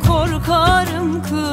korkarım kız.